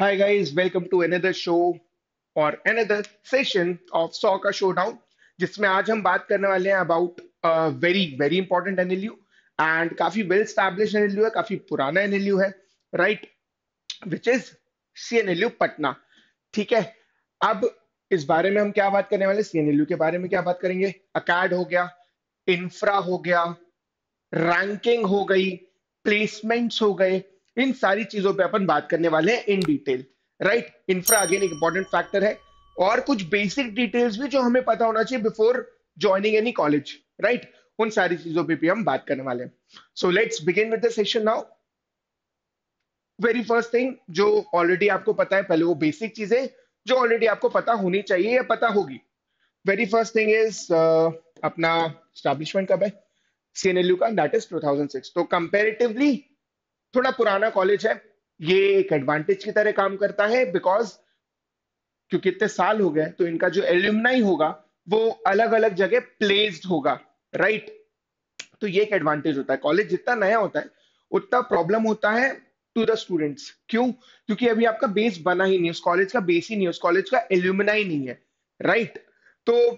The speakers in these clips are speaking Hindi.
Hi guys, welcome to another show और another session of Sawaal Showdown, जिसमें आज हम बात करने वाले हैं about very very important NLU and काफी well established NLU है, काफी पुराना NLU है, right? Which is CNLU Patna, ठीक है? अब इस बारे में हम क्या बात करने वाले, CNLU के बारे में क्या बात करेंगे? अकाड हो गया, इंफ्रा हो गया, रैंकिंग हो गई, प्लेसमेंट्स हो गए, इन सारी चीजों पे अपन बात करने वाले हैं in detail, right? Infra again एक इंपॉर्टेंट फैक्टर है और कुछ बेसिक डिटेल्स भी जो हमें पता होना चाहिए before joining any college, right? उन सारी चीजों पे भी हम बात करने वाले हैं। So let's begin with the session now. Very first thing जो ऑलरेडी आपको पता है, पहले वो बेसिक चीजें जो ऑलरेडी आपको पता होनी चाहिए या पता होगी। वेरी फर्स्ट थिंग इज अपना एस्टैब्लिशमेंट कब है सीएनएलयू का, दैट इज 2006। तो कंपेरेटिवली थोड़ा पुराना कॉलेज है, ये एक एडवांटेज की तरह काम करता है बिकॉज क्योंकि इतने साल हो गए तो इनका जो एल्यूमनाई होगा वो अलग अलग जगह प्लेस्ड होगा, राइट? तो ये एक एडवांटेज होता है। कॉलेज जितना नया होता है उतना प्रॉब्लम होता है टू द स्टूडेंट्स। क्यों? क्योंकि अभी आपका बेस बना ही नहीं, उस कॉलेज का बेस ही नहीं, उस कॉलेज का एल्यूमनाई नहीं है, राइट? तो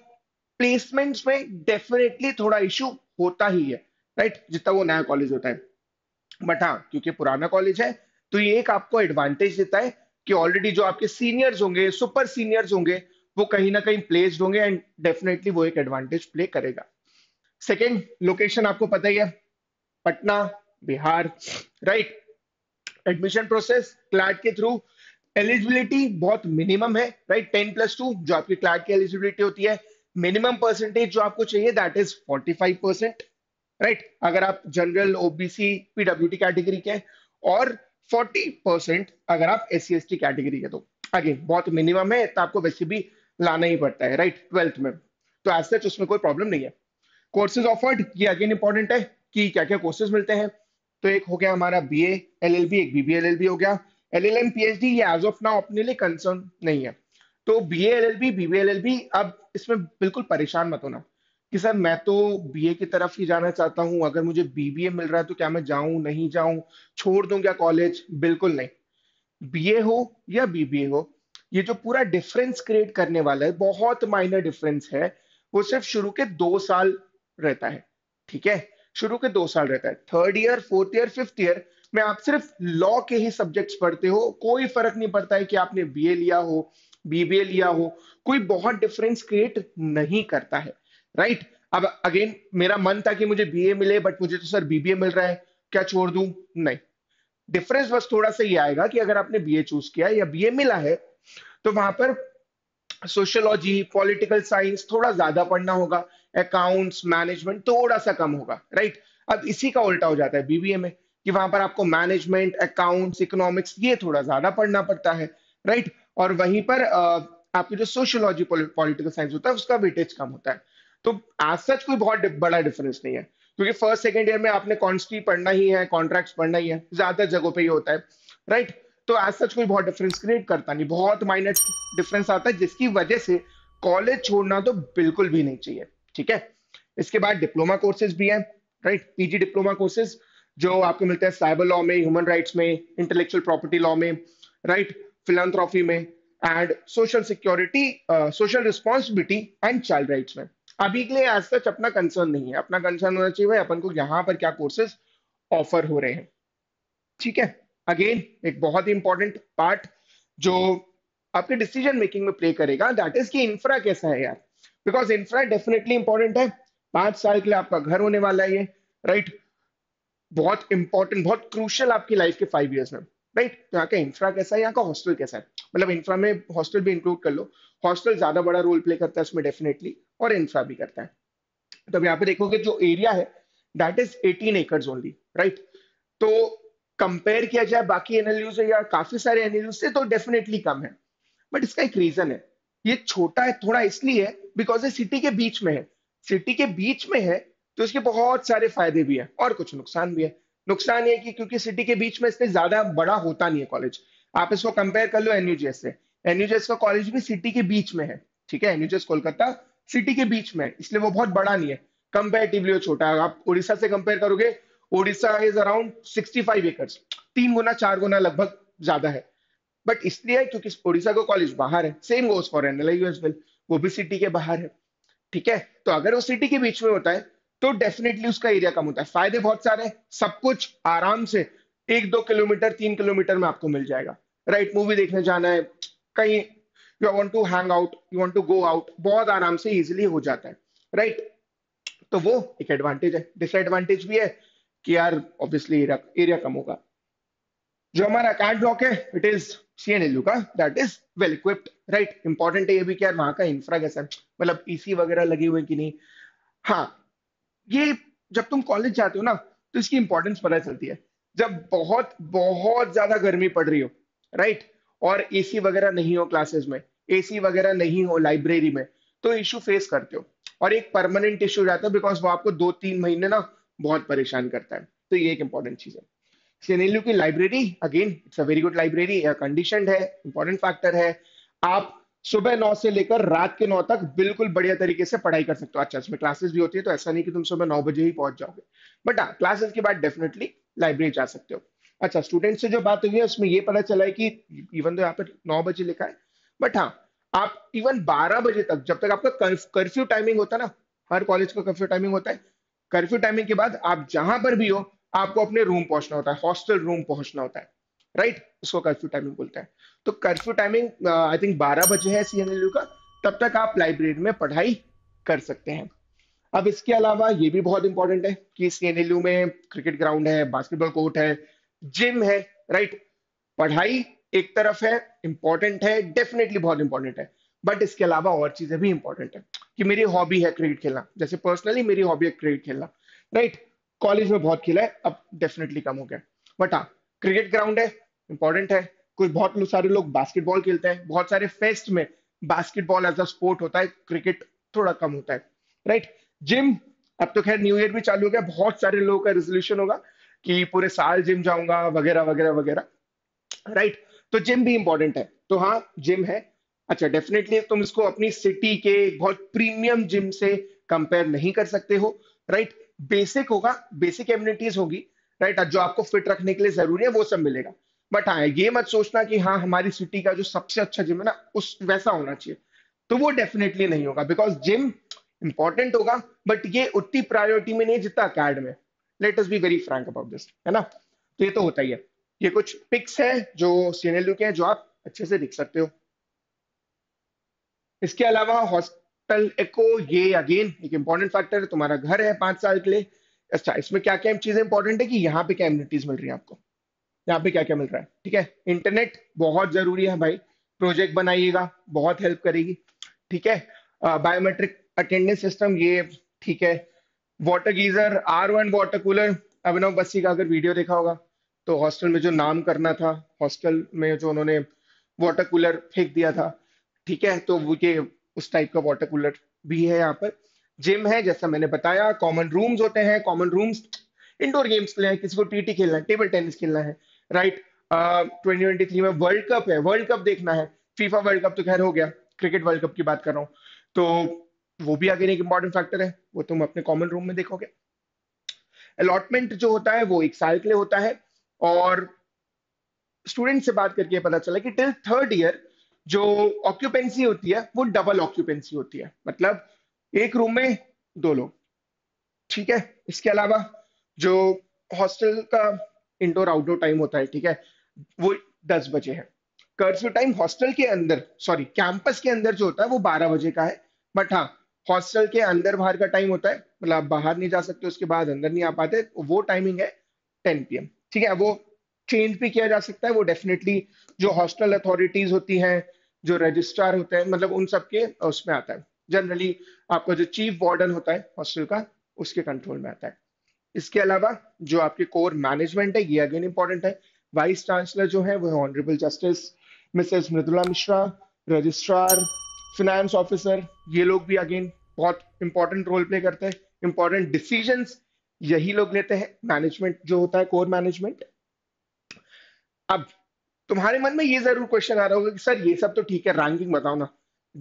प्लेसमेंट्स में डेफिनेटली थोड़ा इश्यू होता ही है, राइट? जितना वो नया कॉलेज होता है। बट हाँ, क्योंकि पुराना कॉलेज है तो ये एक आपको एडवांटेज देता है कि ऑलरेडी जो आपके सीनियर्स होंगे, सुपर सीनियर्स होंगे, वो कहीं ना कहीं प्लेस्ड होंगे एंड डेफिनेटली वो एक एडवांटेज प्ले करेगा। सेकंड, लोकेशन आपको पता ही है, Patna Bihar, right? Admission process CLAT के थ्रू, एलिजिबिलिटी बहुत मिनिमम है, राइट? 10+2 जो आपकी क्लैट की एलिजिबिलिटी होती है, मिनिमम परसेंटेज जो आपको चाहिए दैट इज 45%, राइट? अगर आप जनरल ओबीसी पीडब्ल्यूडी कैटेगरी के और 40% अगर आप एससी कैटेगरी के, तो अगेन बहुत मिनिमम है, तो आपको वैसे भी लाना ही पड़ता है, राइट? 12th में तो एज सच उसमें कोई प्रॉब्लम नहीं है। कोर्सेज ऑफर्ड, ये अगेन इंपॉर्टेंट है कि क्या क्या कोर्सेज मिलते हैं। तो एक हो गया हमारा बीए एलएलबी, एक बीबीए एलएलबी हो गया, एलएलएम पीएचडी ये एज ऑफ नाउ अपने लिए कंसर्न नहीं है। तो बीए एलएलबी बीबीए एलएलबी, अब इसमें बिल्कुल परेशान मत होना कि सर मैं तो बीए की तरफ ही जाना चाहता हूं, अगर मुझे बीबीए मिल रहा है तो क्या मैं जाऊं नहीं जाऊं, छोड़ दूं क्या कॉलेज? बिल्कुल नहीं। बीए हो या बीबीए हो, ये जो पूरा डिफरेंस क्रिएट करने वाला है, बहुत माइनर डिफरेंस है, वो सिर्फ शुरू के 2 साल रहता है, ठीक है? शुरू के 2 साल रहता है। 3rd year, 4th year, 5th year में आप सिर्फ लॉ के ही सब्जेक्ट्स पढ़ते हो, कोई फर्क नहीं पड़ता है कि आपने बीए लिया हो बीबीए लिया हो, कोई बहुत डिफरेंस क्रिएट नहीं करता है, राइट? अब अगेन मेरा मन था कि मुझे बीए मिले बट मुझे तो सर बीबीए मिल रहा है, क्या छोड़ दूं? नहीं, डिफरेंस बस थोड़ा सा ये आएगा कि अगर आपने बीए चूज किया या बीए मिला है तो वहां पर सोशियोलॉजी, पॉलिटिकल साइंस थोड़ा ज्यादा पढ़ना होगा, अकाउंट्स, मैनेजमेंट थोड़ा सा कम होगा, राइट? अब इसी का उल्टा हो जाता है बीबीए में कि वहां पर आपको मैनेजमेंट, अकाउंट्स, इकोनॉमिक्स ये थोड़ा ज्यादा पढ़ना पड़ता है, राइट? और वहीं पर आपकी जो सोशियोलॉजी, पॉलिटिकल साइंस होता है उसका वेटेज कम होता है। तो आज सच कोई बहुत बड़ा डिफरेंस नहीं है, क्योंकि 1st, 2nd ईयर में आपने कॉन्स्टिट्यूट पढ़ना ही है, कॉन्ट्रैक्ट्स पढ़ना ही है, ज्यादा जगहों पे ही होता है, राइट? तो आज सच कोई बहुत डिफरेंस क्रिएट करता नहीं, बहुत माइनर डिफरेंस आता है, जिसकी वजह से कॉलेज छोड़ना तो बिल्कुल भी नहीं चाहिए, ठीक है? इसके बाद डिप्लोमा कोर्सेज भी है, राइट? पीजी डिप्लोमा कोर्सेज जो आपको मिलते हैं साइबर लॉ में, ह्यूमन राइट्स में, इंटेलेक्चुअल प्रॉपर्टी लॉ में, राइट? फिलैंथ्रोफी में and social security, social responsibility and child rights में। अभी के लिए आज सच अपना कंसर्न नहीं है, अपना कंसर्न होना चाहिए अपन को यहाँ पर क्या कोर्सेज ऑफर हो रहे हैं, ठीक है? अगेन एक बहुत ही इंपॉर्टेंट पार्ट जो आपके डिसीजन मेकिंग में प्ले करेगा दैट इज कि इंफ्रा कैसा है यार, बिकॉज इंफ्रा डेफिनेटली इंपॉर्टेंट है। 5 साल के लिए आपका घर होने वाला है ये, राइट? बहुत इंपॉर्टेंट, बहुत क्रूशियल आपकी लाइफ के 5 ईयर्स में, राइट? तो यहाँ का इंफ्रा कैसा है, यहाँ का हॉस्टल कैसा है, मतलब इंफ्रा में हॉस्टल भी इंक्लूड कर लो, हॉस्टल ज्यादा बड़ा रोल प्ले करता है इसमें डेफिनेटली और इंफ्रा भी करता है। तो यहाँ पे देखोगे जो एरिया है that is 18 acres only, right? तो कंपेयर किया जाए बाकी एनएलयू से या काफी सारे एनएलयू से तो डेफिनेटली कम है, बट इसका एक रीजन है, ये छोटा है थोड़ा इसलिए है बिकॉज ये सिटी के बीच में है, सिटी के बीच में है तो इसके बहुत सारे फायदे भी है और कुछ नुकसान भी है। नुकसान ये कि क्योंकि सिटी के बीच में इसलिए ज्यादा बड़ा होता नहीं है कॉलेज। आप इसको कंपेयर कर लो एनयूजीएस से, एनयूजीएस का कॉलेज भी सिटी के बीच में है, ठीक है? एनयूजीएस कोलकाता सिटी के बीच में है, इसलिए वो बहुत बड़ा नहीं है, कंपेरेटिवली वो छोटा है। आप उड़ीसा से कंपेयर करोगे, उड़ीसा इज अराउंड 65 एकर्स, 3 गुना 4 गुना लगभग ज्यादा है, बट इसलिए क्योंकि उड़ीसा का कॉलेज बाहर है, same goes for NLU as well, वो भी सिटी के बाहर है, ठीक है। तो अगर वो सिटी के बीच में होता है तो डेफिनेटली उसका एरिया कम होता है। फायदे बहुत सारे हैं, सब कुछ आराम से 1-2 किलोमीटर 3 किलोमीटर में आपको मिल जाएगा, राइट। मूवी देखने जाना है कहीं, you want to hang out, you want to go out, बहुत आराम से इजिली हो जाता है, राइट। तो वो एक एडवांटेज है। डिसएडवांटेज भी है कि यार ऑब्वियसली एरिया कम होगा। जो हमारा कार्ड ब्लॉक है इट इज CNLU का, that is well equipped, right. Important है ये भी कि यार वहां का इंफ्रा कैसा है, मतलब EC वगैरह लगे हुए कि नहीं। हाँ, ये जब तुम कॉलेज जाते हो ना तो इसकी इंपॉर्टेंस पता चलती है। जब बहुत बहुत ज्यादा गर्मी पड़ रही हो, राइट, और AC वगैरह नहीं हो, क्लासेस में AC वगैरह नहीं हो, लाइब्रेरी में, तो इश्यू फेस करते हो और एक परमानेंट इश्यू जाता है, बिकॉज वो आपको 2-3 महीने ना बहुत परेशान करता है। तो ये एक इंपॉर्टेंट चीज है। CNLU की library again it's a very good library, conditioned है, इंपॉर्टेंट फैक्टर है। आप सुबह 9 से लेकर रात के 9 तक बिल्कुल बढ़िया तरीके से पढ़ाई कर सकते हो। अच्छा, इसमें क्लासेस भी होती है तो ऐसा नहीं कि तुम सुबह 9 बजे ही पहुंच जाओगे, बट हाँ, क्लासेस के बाद डेफिनेटली लाइब्रेरी जा सकते हो। अच्छा, स्टूडेंट से जो बात हुई है उसमें ये पता चला है कि इवन तो यहाँ पर 9 बजे लिखा है, बट हाँ, आप इवन 12 बजे तक, जब तक आपका कर्फ्यू टाइमिंग होता है ना, हर कॉलेज का कर्फ्यू टाइमिंग होता है, कर्फ्यू टाइमिंग के बाद आप जहां पर भी हो आपको अपने रूम पहुंचना होता है, हॉस्टल रूम पहुंचना होता है, राइट, उसको कर्फ्यू टाइमिंग बोलता है। तो कर्फ्यू टाइमिंग आई थिंक 12 बजे है CNLU का, तब तक आप लाइब्रेरी में पढ़ाई कर सकते हैं। अब इसके अलावा ये भी बहुत इंपॉर्टेंट है कि CNLU में क्रिकेट ग्राउंड है, बास्केटबॉल कोर्ट है, जिम है, राइट। पढ़ाई एक तरफ है, इंपॉर्टेंट है, डेफिनेटली बहुत इंपॉर्टेंट है, बट इसके अलावा और चीजें भी इंपॉर्टेंट है कि मेरी हॉबी है क्रिकेट खेलना, जैसे पर्सनली मेरी हॉबी है क्रिकेट खेलना, राइट। कॉलेज में बहुत खेला है, अब डेफिनेटली कम हो गया, बट हाँ, क्रिकेट ग्राउंड है, इंपॉर्टेंट है। कुछ बहुत सारे लोग बास्केटबॉल खेलते हैं, बहुत सारे फेस्ट में बास्केटबॉल एज अ स्पोर्ट होता है, क्रिकेट थोड़ा कम होता है, राइट। जिम, अब तो खैर न्यू ईयर भी चालू हो गया, बहुत सारे लोगों का रेजोल्यूशन होगा कि पूरे साल जिम जाऊंगा वगैरह वगैरह वगैरह, राइट। तो जिम भी इंपॉर्टेंट है, तो हाँ, जिम है। अच्छा, डेफिनेटली तुम इसको अपनी सिटी के बहुत प्रीमियम जिम से कंपेयर नहीं कर सकते हो, राइट। बेसिक होगा, बेसिक एमिनिटीज होगी, राइट, जो आपको फिट रखने के लिए जरूरी है वो सब मिलेगा, बट हाँ, ये मत सोचना कि हाँ हमारी सिटी का जो सबसे अच्छा जिम है ना उस वैसा होना चाहिए, तो वो डेफिनेटली नहीं होगा, बिकॉज जिम इंपॉर्टेंट होगा बट ये उतनी प्रायोरिटी में नहीं जितना अकेडमी में। Let us be very frank about this, है ना। तो ये तो होता ही है। ये कुछ पिक्स है जो CNLU के हैं, जो आप अच्छे से लिख सकते हो। इसके अलावा हॉस्टल एको, ये अगेन एक इंपॉर्टेंट फैक्टर है। तुम्हारा घर है 5 साल के लिए। अच्छा, इसमें क्या क्या चीजें इंपॉर्टेंट है कि यहाँ पे क्या एमिनिटीज मिल रही है आपको, यहाँ पे क्या क्या मिल रहा है, ठीक है। इंटरनेट बहुत जरूरी है भाई, प्रोजेक्ट बनाइएगा, बहुत हेल्प करेगी, ठीक है। बायोमेट्रिक अटेंडेंस सिस्टम, ये ठीक है। Water geyser, R1 water cooler, Abhinav Bassi का अगर वीडियो देखा होगा तो हॉस्टल में जो नाम करना था, हॉस्टल में जो उन्होंने वाटर कूलर फेंक दिया था, ठीक है, तो ये उस टाइप का वाटर कूलर भी है यहाँ पर। जिम है, जैसा मैंने बताया। कॉमन रूम्स होते हैं, कॉमन रूम्स इंडोर गेम्स के लिए, किसी को TT खेलना है, टेबल टेनिस खेलना है, राइट। 2023 में वर्ल्ड कप है, वर्ल्ड कप देखना है, फीफा वर्ल्ड कप तो खैर हो गया, क्रिकेट वर्ल्ड कप की बात कर रहा हूँ, तो वो भी आगे एक इंपॉर्टेंट फैक्टर है, वो तुम अपने कॉमन रूम में देखोगे। अलॉटमेंट जो होता है वो 1 साल के लिए होता है, और स्टूडेंट से बात करके पता चला कि टिल 3rd ईयर जो ऑक्यूपेंसी होती है वो डबल ऑक्यूपेंसी होती है, मतलब एक रूम में 2 लोग, ठीक है। इसके अलावा जो हॉस्टल का इंडोर आउटडोर टाइम होता है, ठीक है, वो 10 बजे है। कर्फ्यू टाइम हॉस्टल के अंदर, सॉरी कैंपस के अंदर जो होता है वो 12 बजे का है, बट हाँ, हॉस्टल के अंदर बाहर का टाइम होता है, मतलब बाहर नहीं जा सकते उसके बाद, अंदर नहीं आ पाते, वो टाइमिंग है 10 PM, ठीक है। वो चेंज भी किया जा सकता है, वो डेफिनेटली जो हॉस्टल अथॉरिटीज होती हैं, जो रजिस्ट्रार होते हैं, मतलब उन सबके उसमें आता है। जनरली आपका जो चीफ वार्डन होता है हॉस्टल का, उसके कंट्रोल में आता है। इसके अलावा जो आपके कोर मैनेजमेंट है, ये अगेन इंपॉर्टेंट है। वाइस चांसलर जो है वो honourable justice Mrs Mridula Mishra, registrar, finance officer, ये लोग भी अगेन बहुत इंपॉर्टेंट रोल प्ले करते हैं। इंपॉर्टेंट डिसीजंस यही लोग लेते हैं, मैनेजमेंट जो होता है, कोर मैनेजमेंट। अब तुम्हारे मन में ये जरूर क्वेश्चन आ रहा होगा कि सर ये सब तो ठीक है, रैंकिंग बताओ ना,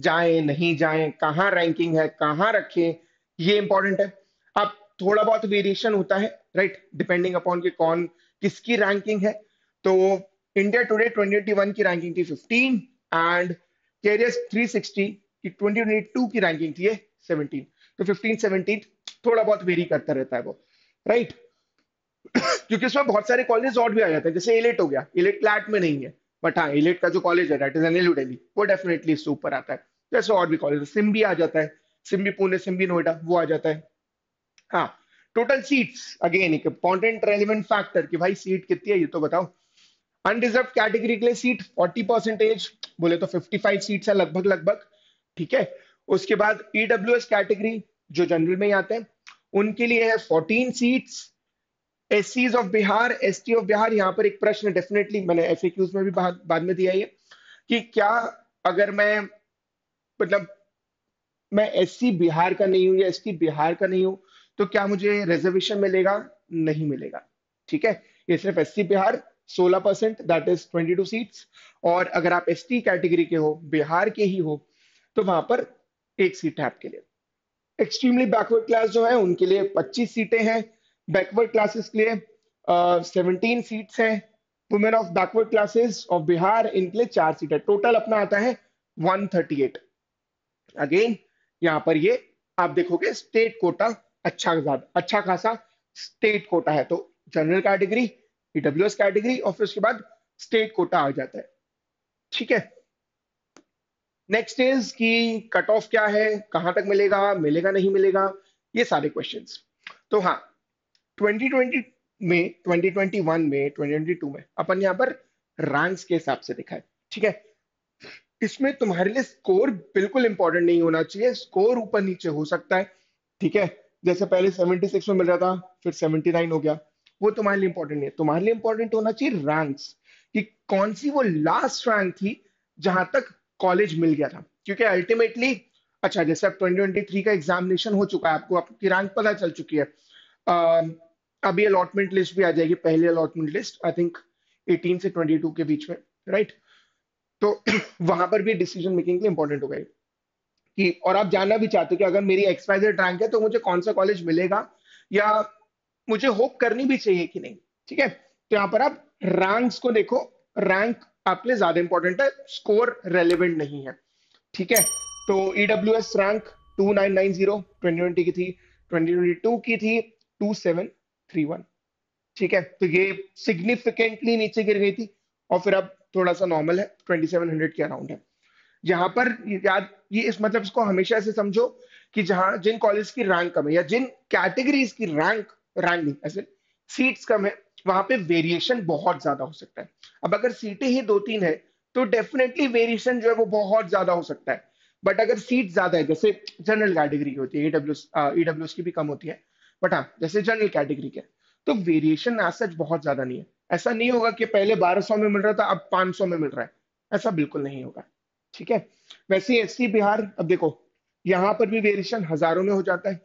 जाएं नहीं जाएं, कहाँ रैंकिंग है, कहाँ रखें, ये इंपॉर्टेंट है। अब थोड़ा बहुत वेरिएशन होता है, राइट, डिपेंडिंग अपॉन कि कौन किसकी रैंकिंग है, तो इंडिया टुडे 2021 की रैंकिंग थी 15 एंड कैरियर 360 की 2022 की रैंकिंग थी 17। तो 15-17 थोड़ा बहुत वेरी करता रहता है वो, राइट क्योंकि उसमें बहुत सारे कॉलेज और भी आ जाते हैं, जैसे एलेट हो गया, एलेट क्लैट में नहीं है बट हाँ एलेट का जो कॉलेज है दैट इज एनएलयू दिल्ली, वो डेफिनेटली इससे ऊपर आता है। जैसे और भी कॉलेज सिम भी आ जाता है, सिम भी पुणे, सिम भी नोएडा, वो आ जाता है। हाँ टोटल सीट्स अगेन एक इंपॉर्टेंट रेलिवेंट फैक्टर कि भाई सीट कितनी है ये तो बताओ। अनरिजर्व कैटेगरी के लिए सीट 40% बोले तो 55 सीट्स है लगभग लगभग, ठीक है। उसके बाद ईडब्ल्यूएस कैटेगरी जो जनरल में ही आते हैं उनके लिए है 14 सीट्स। एससीज of Bihar, ST of Bihar, यहाँ पर एक प्रश्न डेफिनेटली मैंने एफएक्यूज में भी बाद में दिया है कि क्या अगर मैं मतलब मैं एससी बिहार का नहीं हूं या एसटी बिहार का नहीं हूं तो क्या मुझे रिजर्वेशन मिलेगा? नहीं मिलेगा, ठीक है। ये सिर्फ SC Bihar 16% that is 22 seats, और अगर आप एसटी कैटेगरी के हो, बिहार के ही हो, तो वहां पर एक सीट है आपके लिए। एक्सट्रीमली बैकवर्ड क्लास जो है उनके लिए 25 सीटें हैं, बैकवर्ड क्लासेस के लिए 17 सीट्स हैं, women of backward classes of Bihar इनके लिए 4 सीट है, टोटल अपना आता है 138। अगेन यहाँ पर ये आप देखोगे स्टेट कोटा अच्छा खासा स्टेट कोटा है, तो जनरल कैटेगरी, ईडब्ल्यूएस कैटेगरी और फिर उसके बाद स्टेट कोटा आ जाता है, ठीक है। नेक्स्ट इज कि कट ऑफ क्या है, कहां तक मिलेगा नहीं मिलेगा, ये सारे क्वेश्चंस। तो हाँ 2020 में, 2021 में, 2022 में अपन यहाँ पर रैंक्स के हिसाब से दिखा है, ठीक है। इसमें तुम्हारे लिए स्कोर बिल्कुल इंपॉर्टेंट नहीं होना चाहिए, स्कोर ऊपर नीचे हो सकता है, ठीक है। जैसे पहले 76 में मिल रहा था फिर 79 हो गया, वो तुम्हारे लिए इंपॉर्टेंट नहीं है। तुम्हारे लिए इंपॉर्टेंट होना चाहिए रैंक्स कि कौन सी वो लास्ट रैंक थी जहां तक कॉलेज मिल गया था, क्योंकि अल्टीमेटली अच्छा जैसे अब 2023 का एग्जामिनेशन हो चुका है, आपको आपकी रैंक पता चल चुकी है, अभी अलॉटमेंट लिस्ट भी आ जाएगी, पहली अलॉटमेंट लिस्ट आई थिंक 18 से 22 के बीच में, राइट। तो वहां पर भी डिसीजन मेकिंग के लिए इंपॉर्टेंट हो गए कि और आप जानना भी चाहते हो कि अगर मेरी XYZ रैंक है तो मुझे कौन सा कॉलेज मिलेगा या मुझे होप करनी भी चाहिए कि नहीं, ठीक है। तो यहाँ पर आप रैंक्स को देखो, रैंक आपके लिए ज्यादा इंपॉर्टेंट है, स्कोर रेलेवेंट नहीं है, ठीक है। तो EWS रैंक 2990 2020 की थी, 2022 की थी 2731, ठीक है। तो ये सिग्निफिकेंटली नीचे गिर गई थी और फिर अब थोड़ा सा नॉर्मल है, 2700 के अराउंड है। यहाँ पर याद ये इस मतलब इसको हमेशा ऐसे समझो कि जहां जिन कॉलेज की रैंक कम है या जिन कैटेगरीज की रैंक नहीं ऐसे सीट्स कम है, वहां पे वेरिएशन बहुत ज्यादा हो सकता है। अब अगर सीटें ही 2-3 है तो डेफिनेटली वेरिएशन जो है वो बहुत ज्यादा हो सकता है, बट अगर सीट ज्यादा है जैसे जनरल कैटेगरी की होती है, ईडब्ल्यूएस की भी कम होती है बट हाँ जैसे जनरल कैटेगरी के, तो वेरिएशन आज सच बहुत ज्यादा नहीं है। ऐसा नहीं होगा कि पहले 1200 में मिल रहा था अब 500 में मिल रहा है, ऐसा बिल्कुल नहीं होगा, ठीक है। वैसे एससी बिहार अब देखो यहाँ पर भी वेरिएशन हजारों में हो जाता है,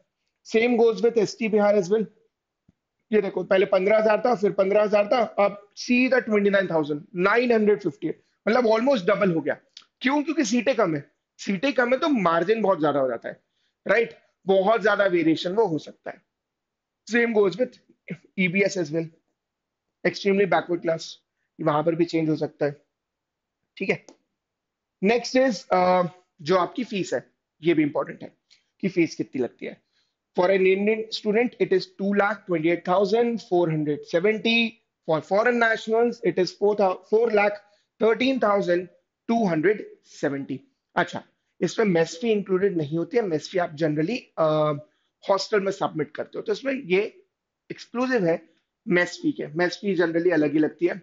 same goes with ST Bihar as well. ये देखो पहले 15,000 था फिर 15,000 था, अब सीधा 29,950, मतलब ऑलमोस्ट डबल हो गया। क्यों? क्योंकि सीटें कम है, सीटें कम है तो मार्जिन बहुत ज्यादा हो जाता है, राइट, बहुत ज्यादा वेरिएशन वो हो सकता है। Same goes with EBS as well, extremely backward class, वहां पर भी चेंज हो सकता है, ठीक है। नेक्स्ट इज जो आपकी फीस है, ये भी इंपॉर्टेंट है कि फीस कितनी लगती है। For an Indian student it is 2,28,470, for foreign nationals it is 4,13,270। अच्छा इसमें मेस फी इंक्लूडेड नहीं होती है, मेस फी आप जनरली हॉस्टल में सबमिट करते हो, तो इसमें ये एक्सक्लूसिव है मेस फी के। मेस फी जनरली अलग ही लगती है,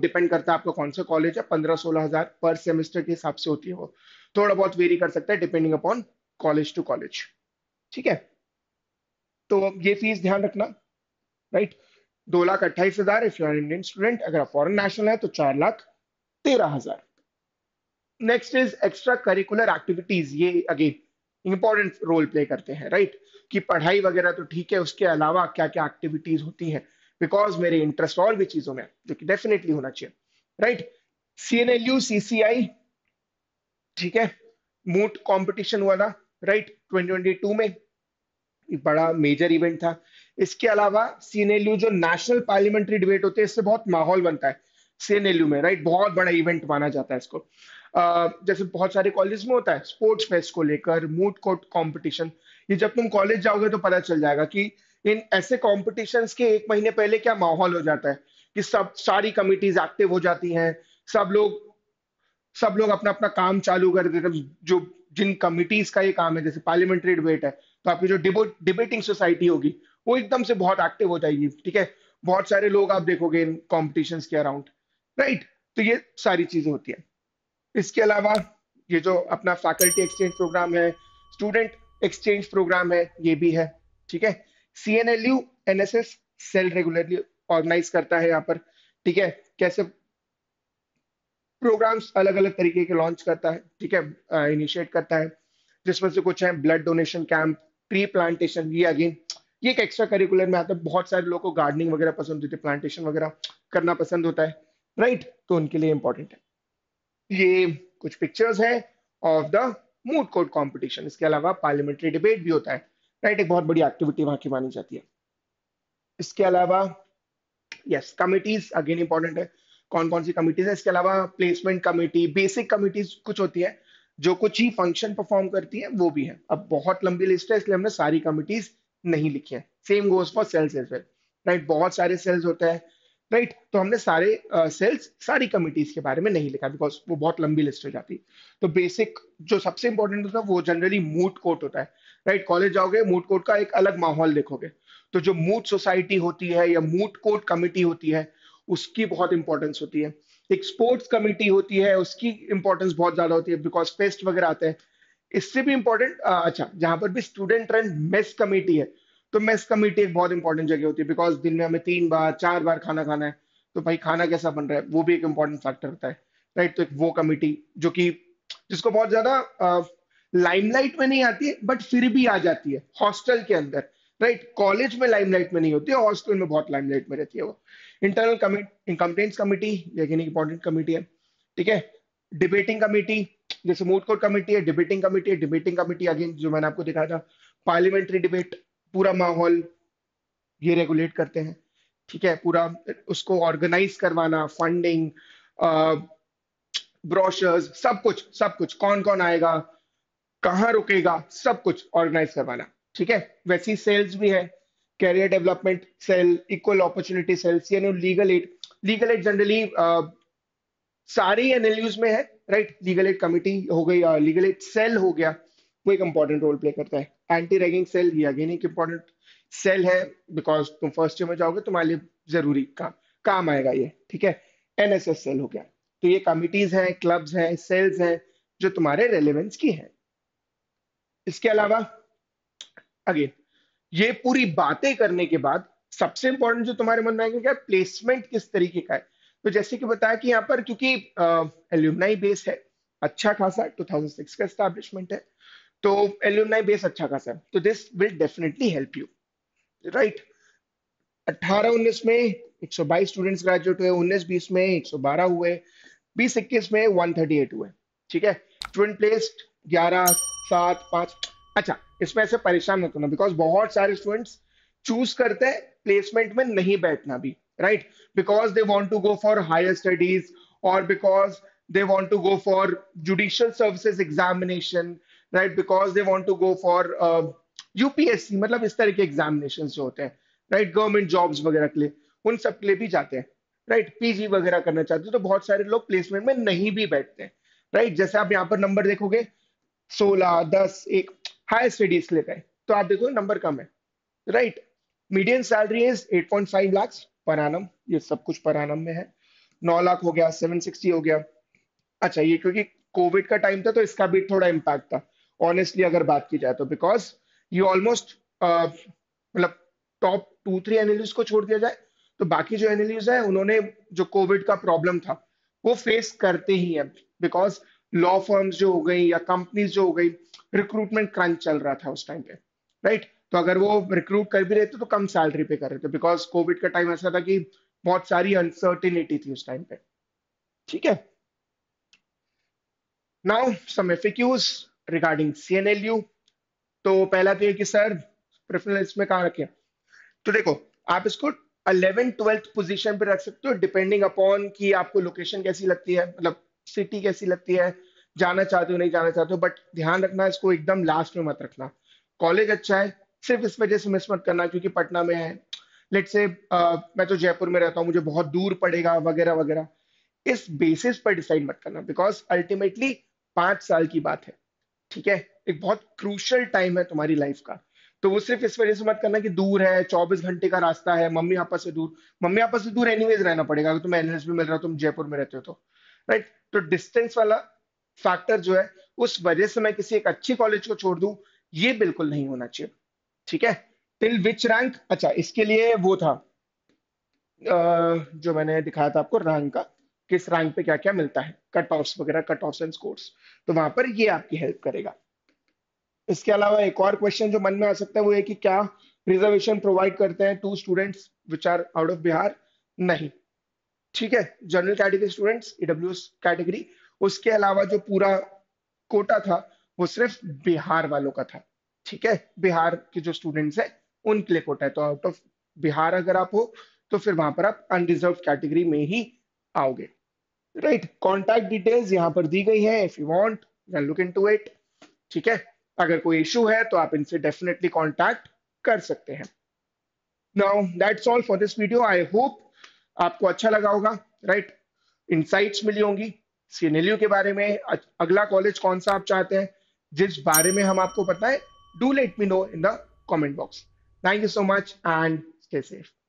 डिपेंड करता है आपका कौन सा कॉलेज है, 15-16 हजार पर सेमेस्टर के हिसाब से होती है वो, थोड़ा बहुत वेरी कर सकता है depending upon college to college, ठीक है। तो ये फीस ध्यान रखना, right. 2,28,000 if you are Indian student, अगर आप फॉरेन नेशनल है तो 4,13,000। Next is extra curricular activities, ये अगेन इंपॉर्टेंट रोल प्ले करते हैं, राइट, कि पढ़ाई वगैरह तो ठीक है, उसके अलावा क्या क्या एक्टिविटीज होती हैं, बिकॉज मेरे इंटरेस्ट और भी चीजों में, जो कि डेफिनेटली होना चाहिए, राइट। CNLU CCI, ठीक है, मूट कंपटीशन हुआ था, राइट, 2022 में बड़ा मेजर इवेंट था। इसके अलावा CNLU जो नेशनल पार्लियामेंट्री डिबेट होते हैं, इससे बहुत माहौल बनता है, सीएनएलयू में, राइट, बहुत बड़ा इवेंट माना जाता है इसको। जैसे बहुत सारे कॉलेज में होता है स्पोर्ट्स फेस्ट को लेकर, मूड कोर्ट कॉम्पिटिशन, ये जब तुम कॉलेज जाओगे तो पता चल जाएगा कि इन ऐसे कॉम्पिटिशन्स के एक महीने पहले क्या माहौल हो जाता है कि सब सारी कमिटीज एक्टिव हो जाती हैं, सब लोग अपना अपना काम चालू कर देते हैं। जो जिन कमिटीज का ये काम है, जैसे पार्लियामेंट्री डिबेट है तो आपकी जो डिबेटिंग सोसाइटी होगी वो एकदम से बहुत एक्टिव हो जाएगी, ठीक है, बहुत सारे लोग आप देखोगे इन कॉम्पिटिशन्स के अराउंड, राइट। तो ये सारी चीजें होती है। इसके अलावा ये जो अपना फैकल्टी एक्सचेंज प्रोग्राम है, स्टूडेंट एक्सचेंज प्रोग्राम है, ये भी है, ठीक है। CNLU NSS cell regularly organise करता है यहाँ पर, ठीक है, कैसे प्रोग्राम्स अलग अलग तरीके के लॉन्च करता है, ठीक है, इनिशिएट करता है, जिसमें से कुछ है blood donation camp, tree plantation, ये अगेन ये एक एक्स्ट्रा करिकुलर में आता है, बहुत सारे लोगों को गार्डनिंग वगैरह पसंद होती है, प्लांटेशन वगैरह करना पसंद होता है, राइट, तो उनके लिए इंपॉर्टेंट है। ये कुछ पिक्चर्स है of the moot court competition. इसके अलावा पार्लियामेंट्री डिबेट भी होता है, राइट, एक बहुत बड़ी एक्टिविटी वहां की मानी जाती है। इसके अलावा यस कमिटीज अगेन इंपॉर्टेंट है, कौन कौन सी कमिटीज है। इसके अलावा प्लेसमेंट कमेटी, बेसिक कमिटीज कुछ होती है जो कुछ ही फंक्शन परफॉर्म करती है, वो भी है। अब बहुत लंबी लिस्ट है इसलिए हमने सारी कमिटीज नहीं लिखी है। Same goes for cells as well, right, बहुत सारे सेल्स होते हैं, राइट, तो हमने सारे सेल्स सारी कमिटीज के बारे में नहीं लिखा बिकॉज वो बहुत लंबी लिस्ट हो जाती है। तो बेसिक जो सबसे इंपॉर्टेंट होता है वो जनरली मूड कोर्ट होता है, राइट, कॉलेज जाओगे मूड कोर्ट का एक अलग माहौल देखोगे। तो जो मूड सोसाइटी होती है या मूड कोर्ट कमिटी होती है उसकी बहुत इंपॉर्टेंस होती है। एक स्पोर्ट्स कमिटी होती है उसकी इंपॉर्टेंस बहुत ज्यादा होती है बिकॉज फेस्ट वगैरह आते हैं, इससे भी इंपॉर्टेंट। अच्छा, जहां पर भी स्टूडेंट एंड मेस कमेटी है तो मेस कमेटी एक बहुत इंपॉर्टेंट जगह होती है बिकॉज दिन में हमें 3 बार 4 बार खाना खाना है, तो भाई खाना कैसा बन रहा है वो भी एक इंपॉर्टेंट फैक्टर होता है, राइट। तो एक वो कमेटी जो कि जिसको बहुत ज्यादा लाइमलाइट में नहीं आती है बट फिर भी आ जाती है हॉस्टल के अंदर, राइट, कॉलेज में लाइमलाइट में नहीं होती है, हॉस्टल में बहुत लाइमलाइट में रहती है वो। इंटरनल कंप्लेंट्स कमेटी लेकिन इंपॉर्टेंट कमेटी है, ठीक है। डिबेटिंग कमेटी जैसे मूड कोर्ट कमेटी है, डिबेटिंग कमेटी है, डिबेटिंग कमेटी अगेन जो मैंने आपको दिखाया था, पार्लियामेंट्री डिबेट पूरा माहौल ये रेगुलेट करते हैं, ठीक है, पूरा उसको ऑर्गेनाइज करवाना, फंडिंग, ब्रोशर्स, सब कुछ कौन कौन आएगा कहाँ रुकेगा सब कुछ ऑर्गेनाइज करवाना, ठीक है। वैसी सेल्स भी है, career development cell, equal opportunity cell, CNU legal aid generally सारी एनएलयूज में है, राइट। लीगल एड कमिटी हो गई, लीगल एड सेल हो गया, वो एक इंपॉर्टेंट रोल प्ले करता है। एंटी रैगिंग सेल ये अगेन एक इंपॉर्टेंट सेल है बिकॉज तुम फर्स्ट ईयर में जाओगे तुम्हारे लिए जरूरी काम आएगा ये, ठीक है। एनएसएस सेल हो गया। तो ये कमिटीज हैं, क्लब्स हैं, सेल्स हैं जो तुम्हारे रेलेवेंस की है। इसके अलावा अगेन ये पूरी बातें करने के बाद सबसे इंपॉर्टेंट जो तुम्हारे मन में आएगा क्या, प्लेसमेंट किस तरीके का है। तो जैसे कि बताया कि यहाँ पर क्योंकि एल्यूमनाई बेस है अच्छा खासा, 2006 का एस्टैब्लिशमेंट है तो एल्यूमनाई बेस अच्छा खासा है, तो this will definitely help you, right. 18-19 में 122 स्टूडेंट्स ग्रेजुएट हुए, 19-20 में 112 हुए, 20-21 में 138 हुए, ठीक है। Twin placed 11, 7, 5। अच्छा, इसमें ऐसे परेशान मत होना बिकॉज बहुत सारे स्टूडेंट्स चूज करते हैं प्लेसमेंट में नहीं बैठना भी, right, because they want to go for higher studies और because they want to go for judicial services examination, right, because they want to go for UPSC, मतलब इस तरह के एग्जामिनेशन जो होते हैं, राइट, गवर्नमेंट जॉब्स वगैरह के लिए, उन सब के लिए भी जाते हैं, राइट, पीजी वगैरह करना चाहते हो, तो बहुत सारे लोग प्लेसमेंट में नहीं भी बैठते हैं, राइट। जैसे आप यहाँ पर नंबर देखोगे 16, 10, 1 हायर स्टडीज लेते हैं तो आप देखो नंबर कम है, right. Median salary is 8.5 lakh per annum, ये सब कुछ पर एनम में है। 9 लाख हो गया, 760 हो गया। अच्छा, ये क्योंकि कोविड का टाइम था तो इसका भी थोड़ा इम्पैक्ट था ऑनेस्टली अगर बात की जाए तो, बिकॉज ये ऑलमोस्ट मतलब टॉप 2-3 एनएलयूज को छोड़ दिया जाए तो बाकी जो एनएलयूज है उन्होंने जो कोविड का प्रॉब्लम था वो फेस करते ही है बिकॉज लॉ फर्म्स जो हो गई या कंपनीज जो हो गई, रिक्रूटमेंट क्रंच चल रहा था उस टाइम पे, राइट। तो अगर वो रिक्रूट कर भी रहे थे तो कम सैलरी पे कर रहे थे बिकॉज कोविड का टाइम ऐसा था कि बहुत सारी अनसर्टेनिटी थी उस टाइम पे, ठीक है। Now some FAQs regarding CNLU. तो पहला तो ये कि सर प्रेफरेंस में कहाँ रखें, तो देखो आप इसको 11-12 पोजीशन पे रख सकते हो, डिपेंडिंग अपॉन कि आपको लोकेशन कैसी लगती है, मतलब सिटी कैसी लगती है, जाना चाहते हो नहीं जाना चाहते हो। बट ध्यान रखना इसको एकदम लास्ट में मत रखना। कॉलेज अच्छा है, सिर्फ इस वजह से मिस मत करना क्योंकि पटना में है, लेट्स से मैं तो जयपुर में रहता हूँ, मुझे बहुत दूर पड़ेगा वगैरह वगैरह, इस बेसिस पर डिसाइड मत करना, बिकॉज अल्टीमेटली 5 साल की बात है, ठीक है, एक बहुत क्रूशल टाइम है तुम्हारी लाइफ का। तो वो सिर्फ इस वजह से मत करना कि दूर है, 24 घंटे का रास्ता है, मम्मी पापा से दूर। मम्मी पापा से दूर एनीवेज रहना पड़ेगा अगर तुम्हें एनएलएस भी मिल रहा, तुम जयपुर में रहते हो तो, राइट। तो डिस्टेंस वाला फैक्टर जो है उस वजह से मैं किसी एक अच्छी कॉलेज को छोड़ दूं, ये बिल्कुल नहीं होना चाहिए, ठीक है। टिल विच रैंक, अच्छा इसके लिए वो था जो मैंने दिखाया था आपको रैंक का, किस रैंक पे क्या क्या मिलता है, कट ऑफ वगैरह, कट ऑफ एंड स्कोर्स, तो वहां पर ये आपकी हेल्प करेगा। इसके अलावा एक और क्वेश्चन जो मन में आ सकता है वो है कि क्या रिजर्वेशन प्रोवाइड करते हैं to students which are out of Bihar? नहीं, ठीक है, general category students, EWS category. उसके अलावा जो पूरा कोटा था वो सिर्फ बिहार वालों का था, ठीक है, बिहार के जो स्टूडेंट्स हैं उनके लिए कोटा है। तो आउट ऑफ बिहार अगर आप हो तो फिर वहां पर आप अनरिजर्व कैटेगरी में ही आओगे, राइट। कॉन्टैक्ट डिटेल्स यहाँ पर दी गई है, if you want you can look into it, ठीक है। अगर कोई इश्यू है तो आप इनसे डेफिनेटली कांटेक्ट कर सकते हैं। Now that's all for this video, I hope आपको अच्छा लगा होगा, राइट, इनसाइट्स मिली होंगी सीएनएलयू के बारे में, अगला कॉलेज कौन सा आप चाहते हैं जिस बारे में हम आपको बताएं। Do let me know in the comment box. Thank you so much and stay safe.